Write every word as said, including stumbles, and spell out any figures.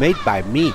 Made by me.